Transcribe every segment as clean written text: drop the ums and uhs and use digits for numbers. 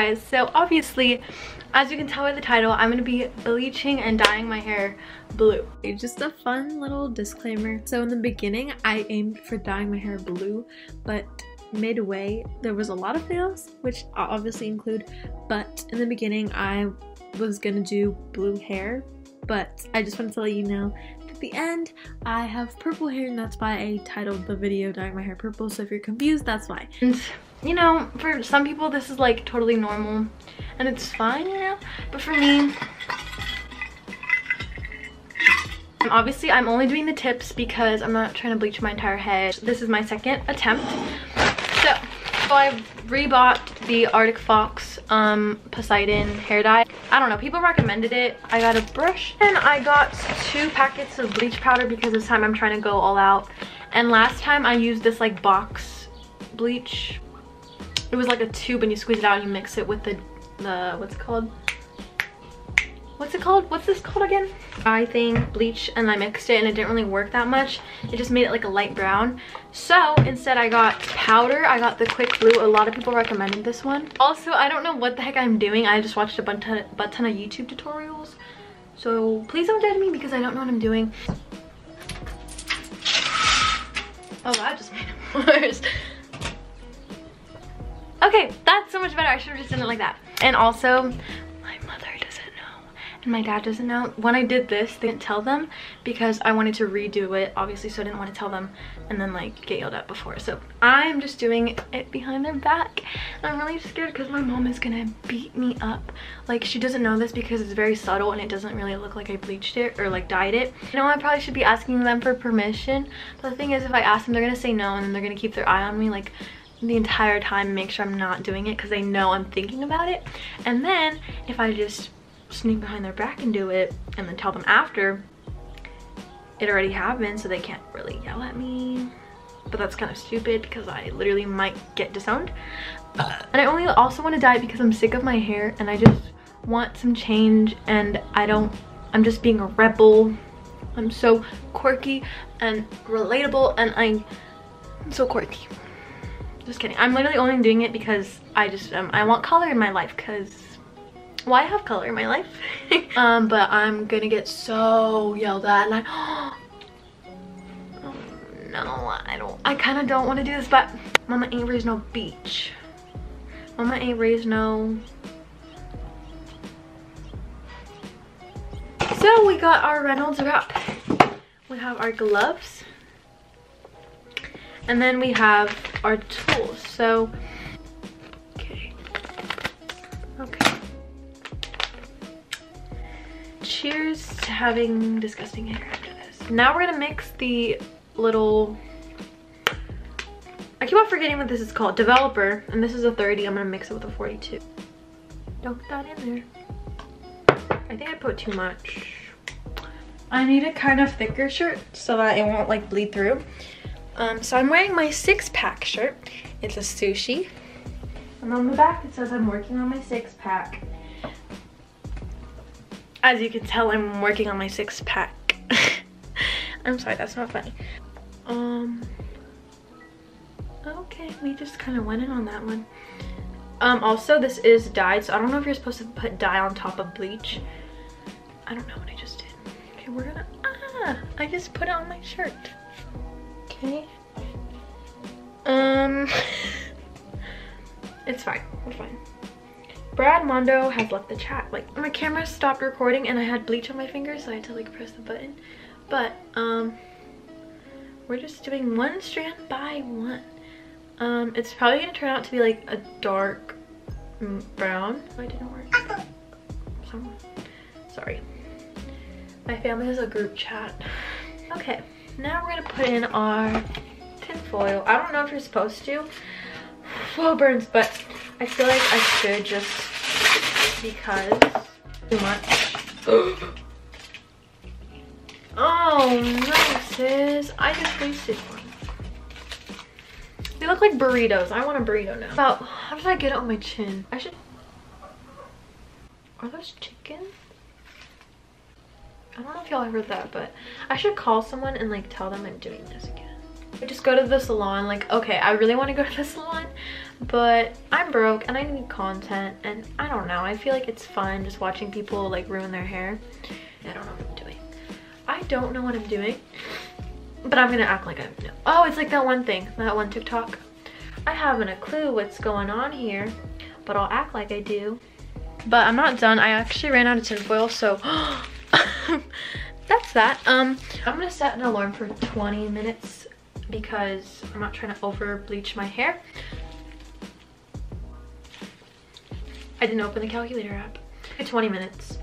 guys, so obviously, as you can tell by the title, I'm gonna be bleaching and dyeing my hair blue. Just a fun little disclaimer. So in the beginning, I aimed for dyeing my hair blue, but midway, there was a lot of fails, which I'll obviously include, but in the beginning, I was gonna do blue hair, but I just wanted to let you know the end I have purple hair, and that's why I titled the video dyeing my hair purple. So if you're confused, that's why. And you know, for some people this is like totally normal and it's fine, you know, but for me, obviously I'm only doing the tips because I'm not trying to bleach my entire head. This is my second attempt. So I rebought the Arctic Fox Poseidon hair dye. I don't know, people recommended it. I got a brush and I got 2 packets of bleach powder because this time I'm trying to go all out. And last time I used this like box bleach. It was like a tube and you squeeze it out and you mix it with the what's it called? What's it called? What's this called again? Dye thing, bleach, and I mixed it and it didn't really work that much. It just made it like a light brown. So instead I got powder. I got the Quick Blue. A lot of people recommended this one. Also, I don't know what the heck I'm doing. I just watched a butt ton of YouTube tutorials. So please don't judge me because I don't know what I'm doing. Oh, that just made it worse. Okay, that's so much better. I should have just done it like that. And also, my mother doesn't. And my dad doesn't know. When I did this, they didn't tell them because I wanted to redo it, obviously, so I didn't want to tell them and then like get yelled at before. So I'm just doing it behind their back. And I'm really scared because my mom is gonna beat me up. Like, she doesn't know this because it's very subtle and it doesn't really look like I bleached it or like dyed it. You know, I probably should be asking them for permission. But the thing is, if I ask them, they're gonna say no, and then they're gonna keep their eye on me like the entire time, make sure I'm not doing it because they know I'm thinking about it. And then if I just sneak behind their back and do it and then tell them after, it already happened, so they can't really yell at me. But that's kind of stupid because I literally might get disowned. And I only also want to dye it because I'm sick of my hair and I just want some change, and I'm just being a rebel. I'm so quirky and relatable, and I'm so quirky. Just kidding. I'm literally only doing it because I just I want color in my life, because why have color in my life? But I'm gonna get so yelled at, and oh no, I kind of don't want to do this, but mama ain't raised no beach. Mama ain't raised no. So we got our Reynolds wrap. We have our gloves. And then we have our tools. So, okay. Cheers to having disgusting hair after this. Now we're gonna mix the little, I keep on forgetting what this is called, developer, and this is a 30. I'm gonna mix it with a 42. Don't put that in there. I think I put too much. I need a kind of thicker shirt so that it won't like bleed through. So I'm wearing my 6-pack shirt. It's a sushi. And on the back it says I'm working on my 6-pack. As you can tell, I'm working on my 6-pack. I'm sorry, that's not funny. Okay, we just kind of went in on that one. Also, this is dyed, so I don't know if you're supposed to put dye on top of bleach. I don't know what I just did. Okay, we're gonna, I just put it on my shirt. Okay. It's fine, we're fine. Brad Mondo has left the chat. Like, my camera stopped recording and I had bleach on my fingers, so I had to like press the button. But we're just doing one strand by one. It's probably gonna turn out to be like a dark brown. Oh, it didn't work. Sorry. My family has a group chat. Okay, now we're gonna put in our tinfoil. I don't know if you're supposed to. Slow burns, but I feel like I should, just because too much. Oh no, sis, I just wasted one. They look like burritos. I want a burrito now. About how did I get it on my chin? I should. Are those chicken? I don't know if y'all ever heard that, but I should call someone and like tell them I'm doing this again. I just go to the salon, like, okay, I really want to go to the salon, but I'm broke and I need content, and I don't know, I feel like it's fun just watching people like ruin their hair. I don't know what I'm doing. I don't know what I'm doing, but I'm gonna act like I know. Oh, it's like that one thing, that one TikTok. I haven't a clue what's going on here, but I'll act like I do. But I'm not done. I actually ran out of tinfoil, so that's that. I'm gonna set an alarm for 20 minutes because I'm not trying to over bleach my hair. I didn't open the calculator app. Okay, 20 minutes,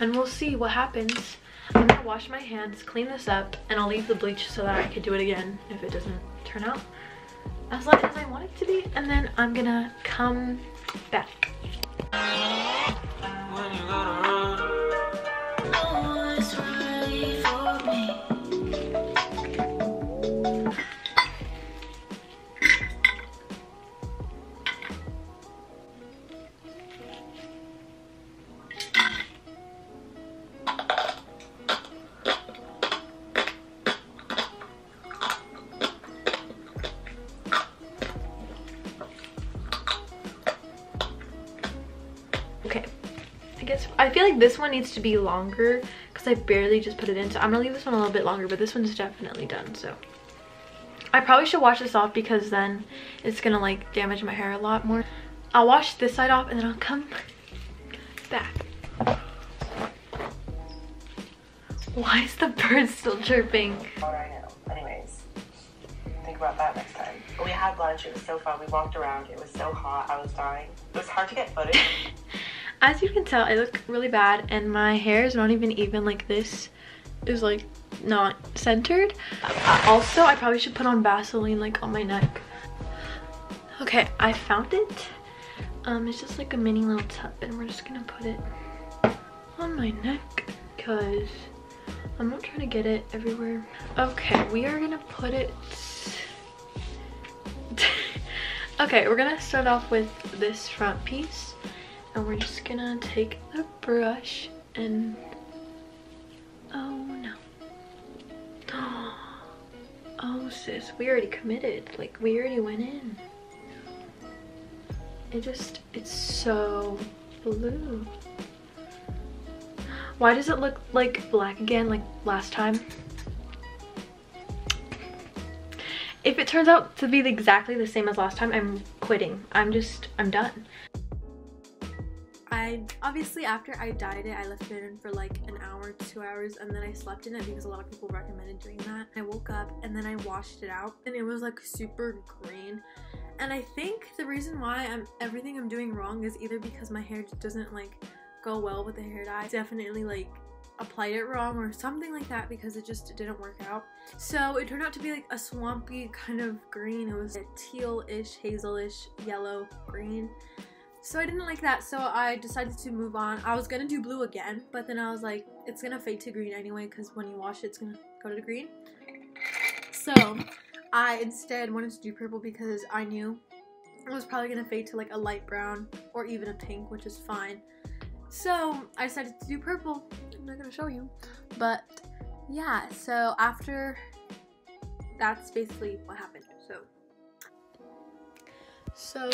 and we'll see what happens. I'm gonna wash my hands, clean this up, and I'll leave the bleach so that I could do it again if it doesn't turn out as light as I want it to be, and then I'm gonna come back. I feel like this one needs to be longer because I barely just put it in, so I'm gonna leave this one a little bit longer, but this one's definitely done. So I probably should wash this off because then it's gonna like damage my hair a lot more. I'll wash this side off and then I'll come back. Why is the bird still chirping? All right, now. Anyways, think about that next time. We had lunch, it was so fun. We walked around, it was so hot, I was dying. It was hard to get footage. As you can tell, I look really bad and my hair is not even like this is like not centered. Also, I probably should put on Vaseline like on my neck. Okay, I found it. It's just like a mini little tub and we're just gonna put it on my neck because I'm not trying to get it everywhere. Okay, we are gonna put it. Okay, we're gonna start off with this front piece. And we're just gonna take the brush and oh no, oh sis, we already committed, like we already went in. It just, it's so blue. Why does it look like black again like last time? If it turns out to be exactly the same as last time, I'm quitting. I'm done. Obviously after I dyed it, I left it in for like an hour to 2 hours, and then I slept in it because a lot of people recommended doing that. I woke up and then I washed it out and it was like super green, and I think the reason why everything I'm doing wrong is either because my hair just doesn't like go well with the hair dye. I definitely like applied it wrong or something like that because it just didn't work out. So it turned out to be like a swampy kind of green. It was a teal-ish, hazelish, yellow green. So I didn't like that, so I decided to move on. I was gonna do blue again, but then I was like, it's gonna fade to green anyway because when you wash it, it's gonna go to green. So I instead wanted to do purple because I knew it was probably gonna fade to like a light brown or even a pink, which is fine. So I decided to do purple. I'm not gonna show you, but yeah, so after, that's basically what happened. So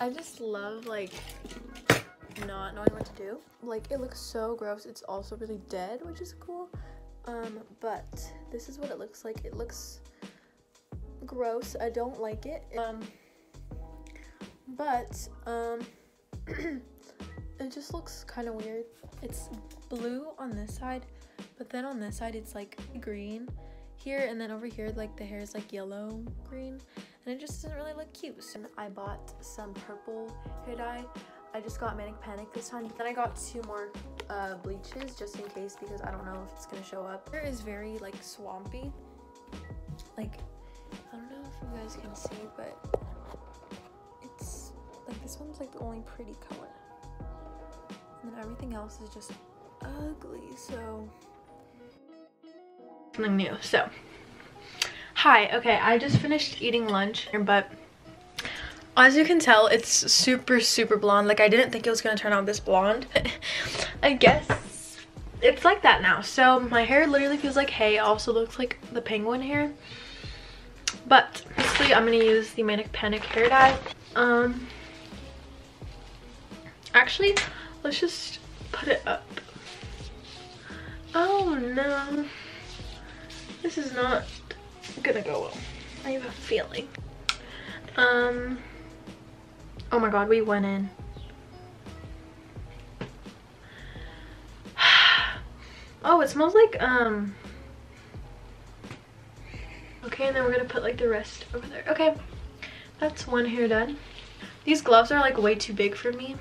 I just love like not knowing what to do. Like it looks so gross. It's also really dead, which is cool. But this is what it looks like. It looks gross. I don't like it. It just looks kind of weird. It's blue on this side, but then on this side it's like green here, and then over here like the hair is like yellow green. And it just doesn't really look cute. So I bought some purple hair dye. I just got Manic Panic this time. But then I got 2 more bleaches just in case, because I don't know if it's gonna show up. Hair is very like swampy. Like, I don't know if you guys can see, but it's like this one's like the only pretty color. And then everything else is just ugly, so. Something new, so. Hi, okay, I just finished eating lunch, but as you can tell, it's super blonde. Like I didn't think it was gonna turn out this blonde. I guess it's like that now. So my hair literally feels like hay. It also looks like the penguin hair. But basically I'm gonna use the Manic Panic hair dye. Actually, let's just put it up. Oh no, this is not gonna go well. I have a feeling. Oh my god, we went in. Oh, it smells like okay, and then we're gonna put like the rest over there. Okay, that's one hair done. These gloves are like way too big for me.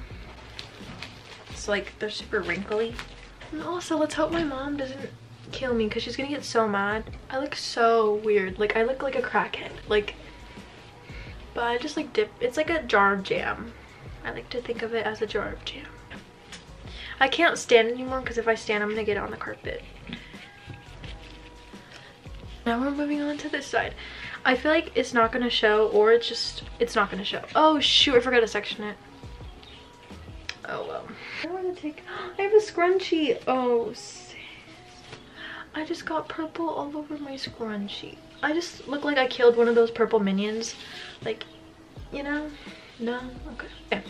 So like they're super wrinkly. And also, let's hope my mom doesn't kill me because she's gonna get so mad. I look so weird. Like I look like a crackhead. Like, but I just like dip. It's like a jar of jam. I like to think of it as a jar of jam. I can't stand anymore because if I stand, I'm gonna get on the carpet. Now we're moving on to this side. I feel like it's not gonna show, or it's just, it's not gonna show. Oh shoot, I forgot to section it. Oh well. I want to take, I have a scrunchie. Oh sis. I just got purple all over my scrunchie. I just look like I killed one of those purple minions. Like, you know? No? Okay. Yeah.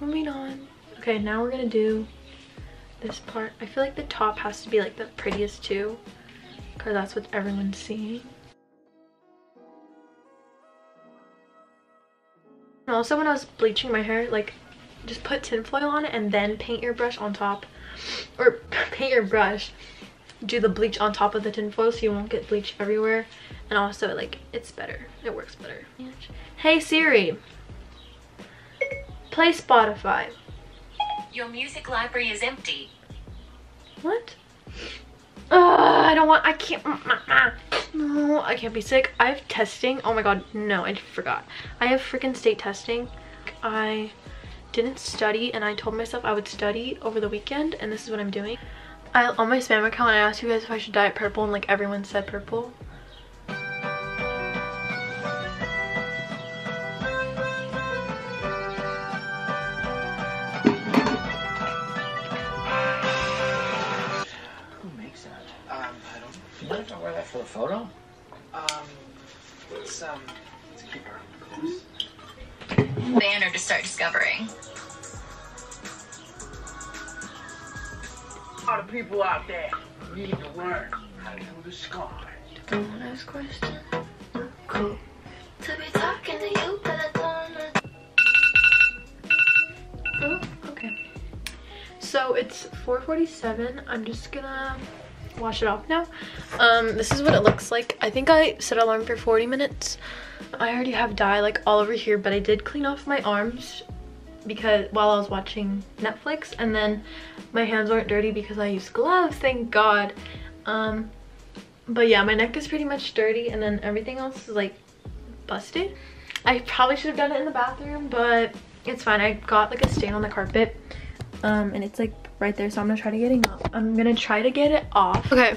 Moving on. Okay, now we're gonna do this part. I feel like the top has to be like the prettiest too, because that's what everyone's seeing. And also when I was bleaching my hair, like just put tinfoil on it and then paint your brush on top, or paint your brush, do the bleach on top of the tinfoil so you won't get bleach everywhere. And also like it's better, it works better. Hey Siri, play Spotify. Your music library is empty. What? I don't want, I can't, no, I can't be sick. I have testing. Oh my god, no, I forgot. I have freaking state testing. I didn't study and I told myself I would study over the weekend, and this is what I'm doing. I, on my spam account, I asked you guys if I should dye it purple, and like everyone said purple. For the photo? Let's keep her close. Banner to start discovering. A lot of people out there need to learn how to do the scar. The last question. Cool. To be talking to you, but I don't. Oh, okay. So it's 4:47. I'm just gonna wash it off now. This is what it looks like. I think I set alarm for 40 minutes. I already have dye like all over here, but I did clean off my arms because while I was watching Netflix, and then my hands weren't dirty because I used gloves, thank god. But yeah, my neck is pretty much dirty, and then everything else is like busted. I probably should have done it in the bathroom, but it's fine. I got like a stain on the carpet, and it's like right there, so I'm gonna try to get it off. Okay.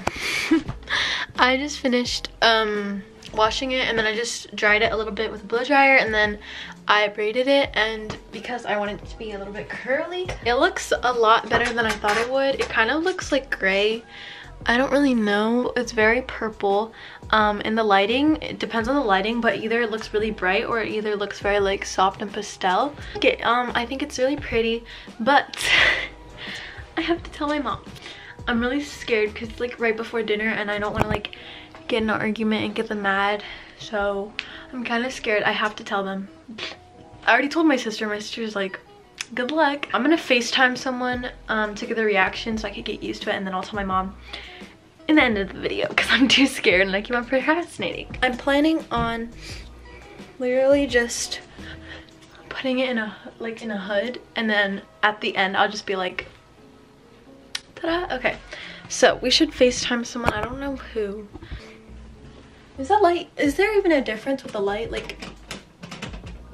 I just finished washing it, and then I just dried it a little bit with a blow dryer, and then I braided it, and because I wanted it to be a little bit curly, it looks a lot better than I thought it would. It kind of looks like gray, I don't really know. It's very purple in the lighting. It depends on the lighting, but either it looks really bright or it either looks very like soft and pastel. Okay, I think it's really pretty, but I have to tell my mom. I'm really scared because it's like right before dinner and I don't want to like get in an argument and get them mad, so I'm kind of scared. I have to tell them. I already told my sister. My sister's like, good luck. I'm gonna FaceTime someone to get their reaction so I could get used to it, and then I'll tell my mom in the end of the video because I'm too scared and I keep on procrastinating. I'm planning on literally just putting it in a like in a hood, and then at the end I'll just be like, ta-da. Okay, so we should FaceTime someone. I don't know who. Is that light? Is there even a difference with the light? Like,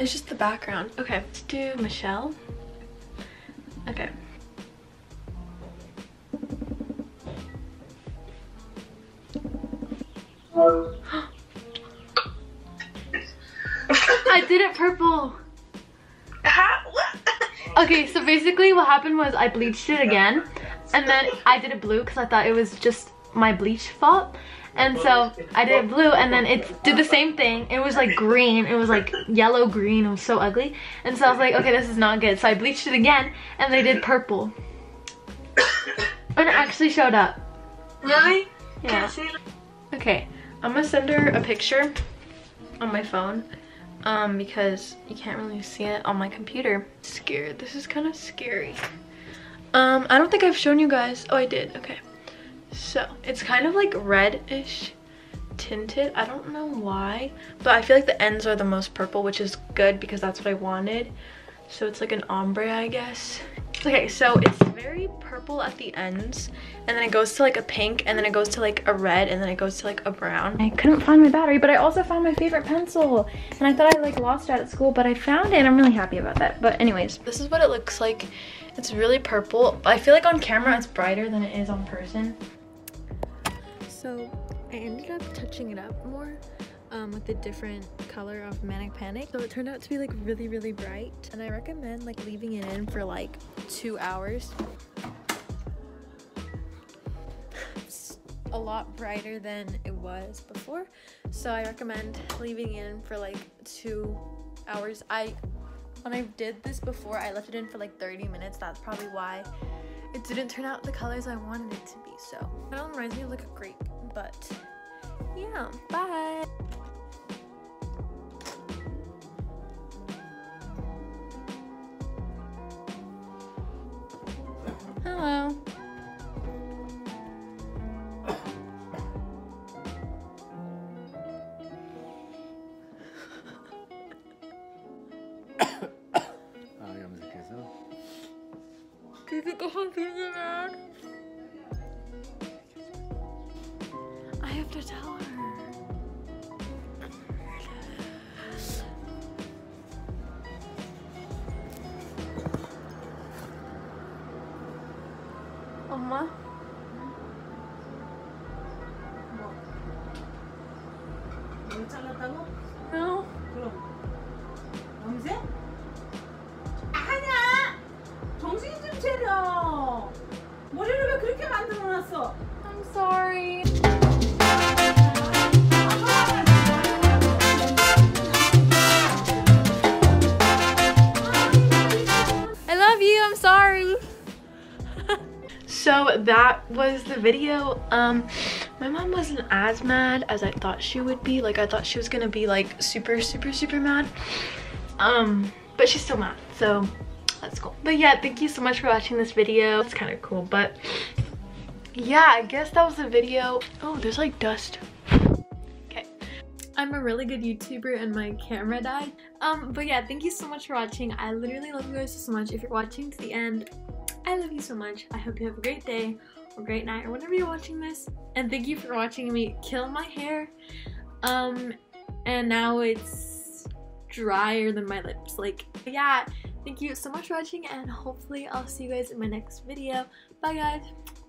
it's just the background. Okay, let's do Michelle. Okay. I did it purple. Okay, so basically what happened was I bleached it again. and then I did it blue because I thought it was just my bleach fault. And so I did it blue and then it did the same thing. It was like green. It was like yellow green. It was so ugly. And so I was like, okay, this is not good. So I bleached it again and they did purple. And it actually showed up. Really? Yeah. Okay, I'm gonna send her a picture on my phone because you can't really see it on my computer. I'm scared. This is kind of scary. I don't think I've shown you guys. Oh, I did. Okay. So it's kind of like red-ish tinted. I don't know why, but I feel like the ends are the most purple, which is good because that's what I wanted. So it's like an ombre, I guess. Okay, so it's very purple at the ends, and then it goes to like a pink, and then it goes to like a red, and then it goes to like a brown. I couldn't find my battery, but I also found my favorite pencil, and I thought I like lost it at school, but I found it, and I'm really happy about that. But anyways, this is what it looks like. It's really purple. I feel like on camera it's brighter than it is on person. So I ended up touching it up more with a different color of Manic Panic. So it turned out to be like really bright, and I recommend like leaving it in for like 2 hours. It's a lot brighter than it was before, so I recommend leaving it in for like 2 hours. When I did this before, I left it in for like 30 minutes. That's probably why it didn't turn out the colors I wanted it to be. So it all reminds me of like a grape, but yeah, bye. Hello. I have to tell her. Mama? No. I'm sorry. I love you, I'm sorry. So that was the video. My mom wasn't as mad as I thought she would be. Like, I thought she was gonna be like super mad. But she's still mad, so that's cool. But yeah, thank you so much for watching this video. It's kind of cool, but yeah, I guess that was the video. Oh, there's like dust. Okay. I'm a really good YouTuber and my camera died. But yeah, thank you so much for watching. I literally love you guys so much. If you're watching to the end, I love you so much. I hope you have a great day or great night or whenever you're watching this. And thank you for watching me kill my hair. And now it's drier than my lips. Like, yeah, thank you so much for watching, and hopefully I'll see you guys in my next video. Bye guys.